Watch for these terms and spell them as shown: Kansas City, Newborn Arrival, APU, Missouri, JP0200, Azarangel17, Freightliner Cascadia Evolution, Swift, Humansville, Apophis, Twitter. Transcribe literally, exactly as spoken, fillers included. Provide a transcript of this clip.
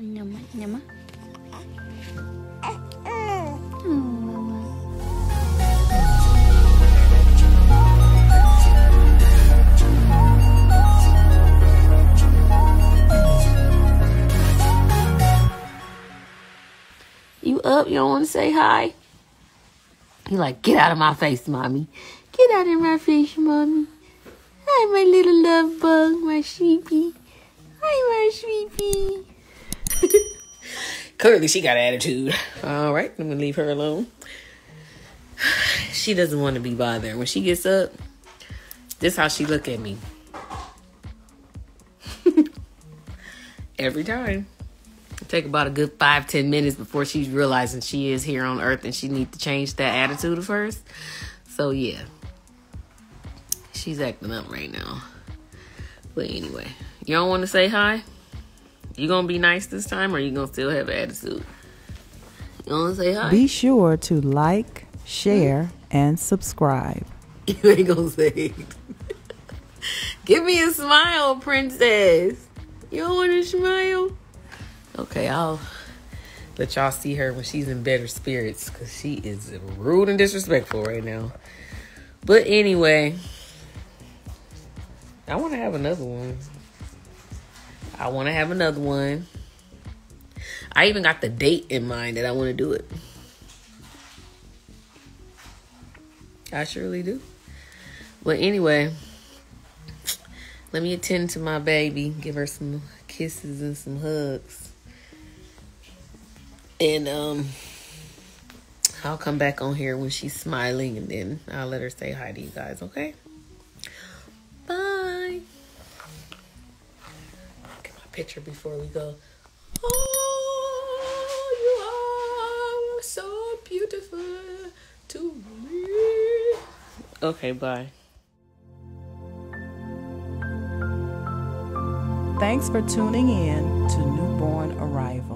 Nyama, nyama. You up? You don't want to say hi? You like, get out of my face, mommy. Get out of my face, mommy. Hi, my little love bug, my sheepy. Hi, my sheepy. Clearly, she got an attitude. All right, I'm going to leave her alone. She doesn't want to be bothered. When she gets up, this is how she look at me. Every time. It'll take about a good five, ten minutes before she's realizing she is here on Earth and she needs to change that attitude of hers. So, yeah. She's acting up right now. But anyway, you don't want to say hi? You gonna be nice this time, or you gonna still have attitude? You wanna say hi? Be sure to like, share, and subscribe. You ain't gonna say it. Give me a smile, princess. You don't wanna smile? Okay, I'll let y'all see her when she's in better spirits, because she is rude and disrespectful right now. But anyway, I wanna have another one. I want to have another one. I even got the date in mind that I want to do it. I surely do. But anyway, let me attend to my baby. Give her some kisses and some hugs. And um, I'll come back on here when she's smiling, and then I'll let her say hi to you guys, okay? Bye. Picture before we go. Oh, you are so beautiful to me. Okay, bye. Thanks for tuning in to Newborn Arrival.